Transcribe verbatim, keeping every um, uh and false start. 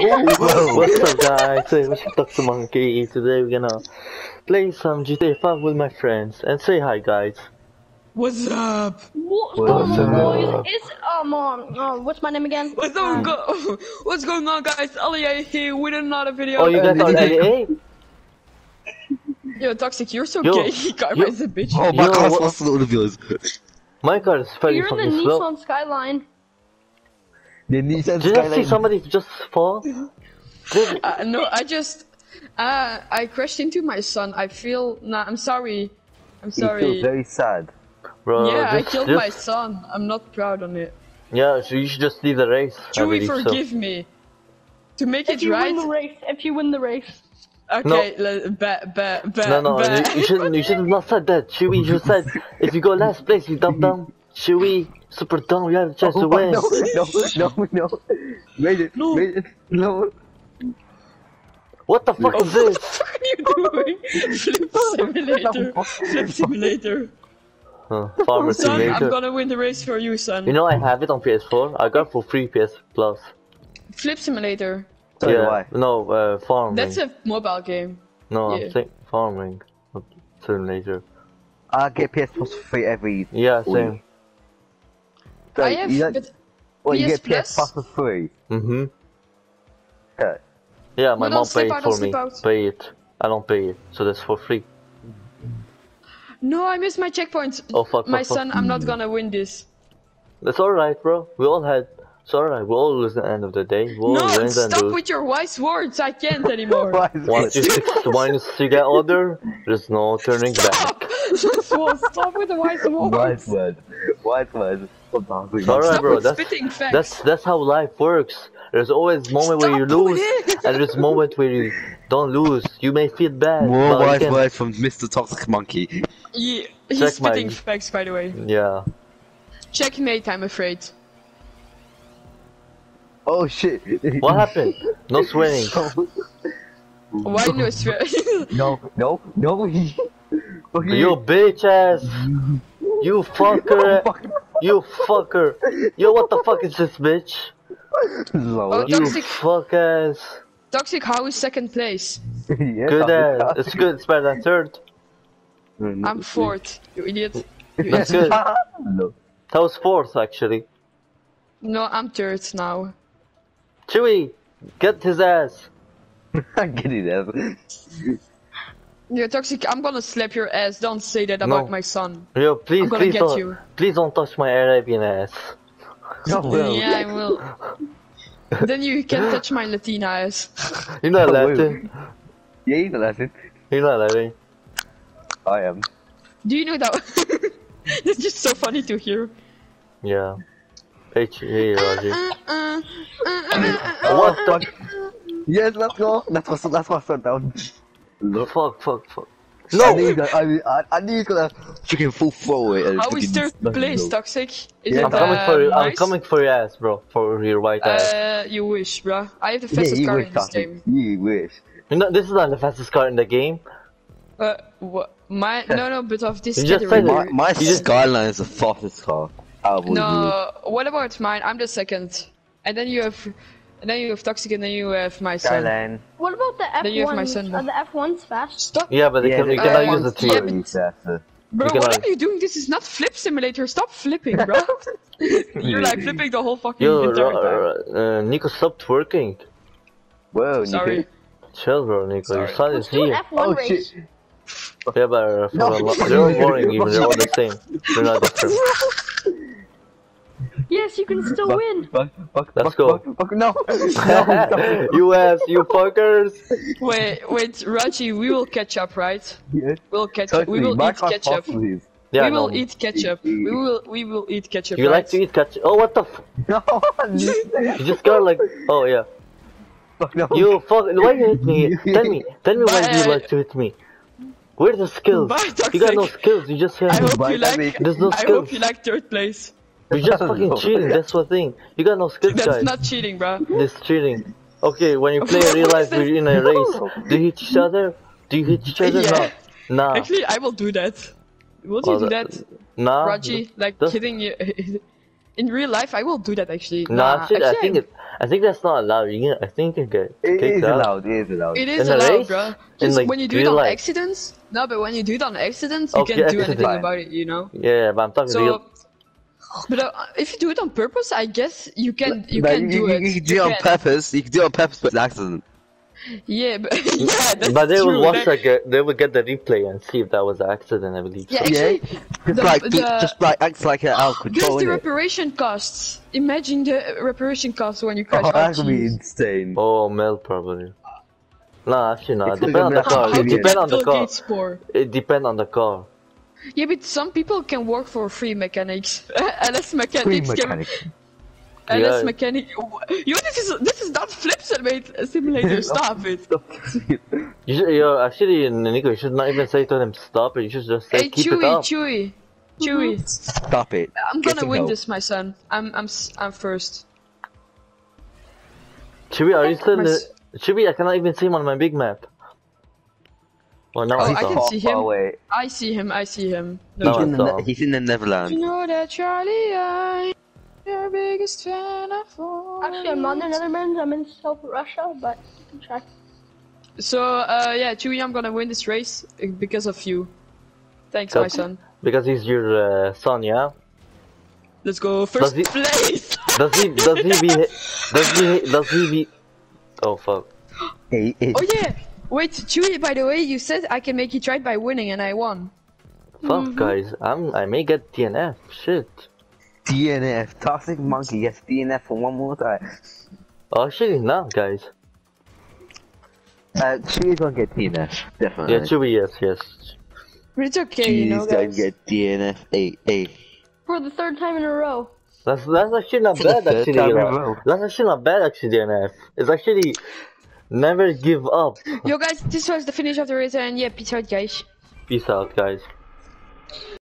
What's up guys, hey, what's up Toxic Monkey. Today we're gonna play some G T A five with my friends and say hi guys. What's up? What, what's um, up? Boys, it's, um, um, uh, what's my name again? What's, um, go what's going on guys, L A here with another video. Oh, you guys on L A? Yo Toxic, you're so yo, gay, he got yo, a bitch. Oh my yo, car's faster than all the viewers. My car is very fucking slow. You're in the Nissan Skyline. The Nissan Did Skyline. I see somebody just fall? uh, no, I just... Uh, I crashed into my son, I feel... Nah, I'm sorry. I'm sorry. You feel very sad. Bro, yeah, just, I killed just... my son, I'm not proud on it. Yeah, so you should just leave the race. Chewy, forgive so. me. To make if it you right... Win the race, if you win the race. Okay, no. bet, bet, bet, No, no, bet. You, you shouldn't, you shouldn't have said that, Chewy, you said, if you go last place, you dump down. Chewy, super dumb, we have a chance oh, to win. No, no, no, no. Made it, no. made it, no. What the fuck no. is this? What the fuck are you doing? Flip simulator, flip simulator. Huh, farmer son, simulator. I'm gonna win the race for you, son. You know I have it on P S four, I got it for free P S Plus. Flip simulator. Sorry, yeah, why? No, uh, farming. That's a mobile game. No, yeah. I'm saying farming. Simulator. I get P S Plus for free every. Yeah, same. So I have. You but well, P S you get P S Plus for free. Mm-hmm. Okay. Yeah, my no, mom paid for me. Out. Pay it. I don't pay it, so that's for free. No, I missed my checkpoint. Oh fuck! My fuck, son, fuck. I'm not gonna win this. That's alright, bro. We all had. It's alright, we'll all lose at the end of the day. We'll no, win stop and with your wise words, I can't anymore. Once you get older, there's no turning stop. back. Stop with the wise words. Wise words. Wise words. Alright bro, that's, that's, that's how life works. There's always a moment stop where you lose, and there's a moment where you don't lose. You may feel bad. More wise words from Mister Toxic Monkey. Yeah, he's Check spitting my... facts by the way. Yeah. Checkmate, I'm afraid. Oh shit! What happened? No swearing. Why no swearing? No, no, no! You bitch ass! You fucker! You fucker! Yo, what the fuck is this bitch? Oh, you toxic. fuck ass! Toxic, how is second place? Yeah, good ass. Toxic. It's good. It's better than third. I'm fourth. You idiot. You That's idiot. good. That was fourth actually. No, I'm third now. Chewy, get his ass! Get his ass. You're Toxic, I'm gonna slap your ass, don't say that about no. my son. Yo, please, I'm gonna please, get don't, you. please don't touch my Arabian ass. No, no. Yeah, I will. Then you can touch my Latina ass. You're not Latin. Yeah, you're not Latin. You're not Latin. I am. Do you know that? That's just so funny to hear. Yeah. H hey, Roger. Uh, uh, uh, uh, uh, what the? Yes, let's go. That's my son. That's my son down. No. Fuck, fuck, fuck. No. I need that. I mean, I, I need that. Freaking full forward. How is third place, Toxic? Is yeah, it, I'm coming uh, for you. Nice? I'm coming for your ass, bro. For your white ass. Uh, you wish, bro. I have the fastest yeah, car wish, in this Toxic. game. You wish. You know, this is not the fastest car in the game. Uh, what? My no, no, but of this. You just said my, my Skyline is the fastest car. No, you. What about mine? I'm the second, and then you have, and then you have Toxic, and then you have my son. Skyline. What about the F one? Then you have my son. Are the F ones fast? Stop. Yeah, but they yeah, can, they uh, cannot use the T R D. Yeah, but... Bro, cannot... what are you doing? This is not flip simulator. Stop flipping, bro. You're like flipping the whole fucking Yo, entire time. Uh, Nico stopped working. Whoa, sorry. Nico. Chill, bro, Nico. Sorry. Your son Let's is here. F one oh race. shit. Yeah, but uh, for no. a they're boring. Even they're all the same. They're not different. Yes, you can still fuck, win! Fuck, fuck, Let's fuck, go! Fuck, fuck, no! no you ass, you fuckers! Wait, wait, Raji, we will catch up, right? Yes. We'll catch up. We will eat ketchup. Possibly. Yeah, we no. will eat ketchup. We will, we will eat ketchup. You right? like to eat ketchup? Oh, what the f? No! You just go like, oh yeah. Fuck no! You fuck! Why you hit me? Tell me, tell me why you like to hit me. Where are the skills? Bye, you got no skills. You just hit me. I hope Bye, you like. There's no skills. I hope you like third place. You're just fucking cheating, that's the thing. You got no skills, guys. That's not cheating, bro. That's cheating. Okay, when you play real life, we're in a race. Do you hit each other? Do you hit each other? Yeah. No. Nah. Actually, I will do that. Will oh, you do that? Nah. Raji, like, that's... hitting you. in real life, I will do that actually. No, nah, actually, actually, I think I... It, I think that's not allowed. You can, I think you get it is out. allowed. It is allowed. It is in allowed, bro. Just like, when you do it on life. accidents, no, but when you do it on accidents, you okay, can't do anything fine. about it. You know. Yeah, but I'm talking so, real. But uh, if you do it on purpose, I guess you can. You but can you, do you, it. You can do you it on can. purpose. You can do it on purpose, but it's an accident. Yeah, but yeah, that's but they true, will watch like a, they will get the replay and see if that was an accident. I believe. Yeah, actually, yeah. Just, the, like, the, just like acts like an out control. There's the reparation costs. Imagine the reparation costs when you crash. Oh, that would be insane. Oh, Mel probably. No, actually not. It depends on the car. It depends on the car. It depends on the car. Yeah, but some people can work for free mechanics. L S mechanics. Free mechanic. Can... L S yeah. mechanic. Yo, this is this is not flip simulator. Stop it. You should, yo, actually, Nico, you should not even say to them stop it. You should just say hey, keep Chewy, it up. Chewy, Chewy, Chewy. Stop it. I'm gonna win help. this, my son. I'm I'm I'm first. Chewy, are you still? My... The... Chewy, I cannot even see him on my big map. Well, no, oh, I can see him. Away. I see him. I see him. No, he's, in the, he's in the Neverland. You know that Charlie, I. Your biggest fan of all. Actually, I'm not in the Netherlands, I'm in South Russia, but you can try. So, uh, yeah, Chewy, I'm gonna win this race because of you. Thanks, so, my son. Because he's your uh, son, yeah? Let's go first does he, place! Does he, does he be, does he, does he be, oh fuck. Hey, hey. Oh yeah! Wait, Chewy, by the way, you said I can make you try it by winning and I won. Fuck, mm-hmm. guys, I'm, I may get D N F, shit. D N F, toxic monkey, yes, D N F for one more time. Oh, actually, not, guys. Uh, Chewy's gonna get D N F, definitely. Yeah, Chewy, yes, yes. But it's okay, Chewy's you know, guys. Chewy's gonna get D N F, hey, hey. For the third time in a row. That's, that's actually not bad, actually. Uh, that's actually not bad, actually, D N F. It's actually, never give up. Yo, guys, this was the finish of the race, and yeah, peace out, guys. Peace out, guys.